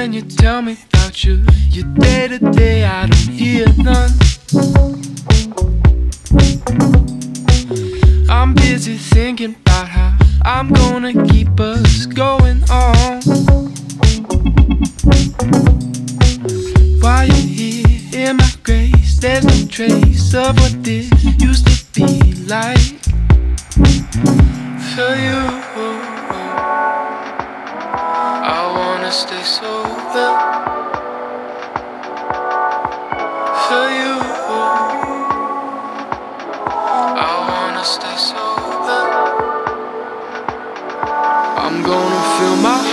can you tell me about you? Your day to day, I don't hear none. I'm busy thinking about how I'm gonna keep us going on. While you're here in my grace, there's no trace of what this used to be like. For you, I wanna stay sober. For you, I wanna stay sober. I'm gonna fill my heart.